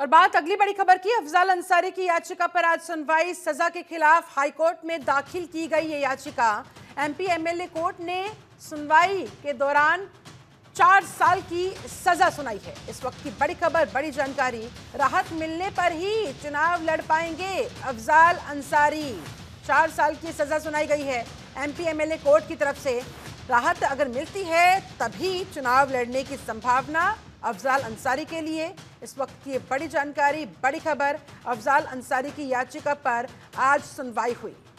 और बात अगली बड़ी खबर की, अफजल अंसारी की याचिका पर आज सुनवाई। सजा के खिलाफ हाईकोर्ट में दाखिल की गई ये याचिका। MP MLA कोर्ट ने सुनवाई के दौरान 4 साल की सजा सुनाई है। इस वक्त की बड़ी खबर, बड़ी जानकारी। राहत मिलने पर ही चुनाव लड़ पाएंगे अफजल अंसारी। 4 साल की सजा सुनाई गई है MP MLA कोर्ट की तरफ से। राहत अगर मिलती है तभी चुनाव लड़ने की संभावना अफजल अंसारी के लिए। इस वक्त की बड़ी जानकारी, बड़ी खबर। अफजल अंसारी की याचिका पर आज सुनवाई हुई।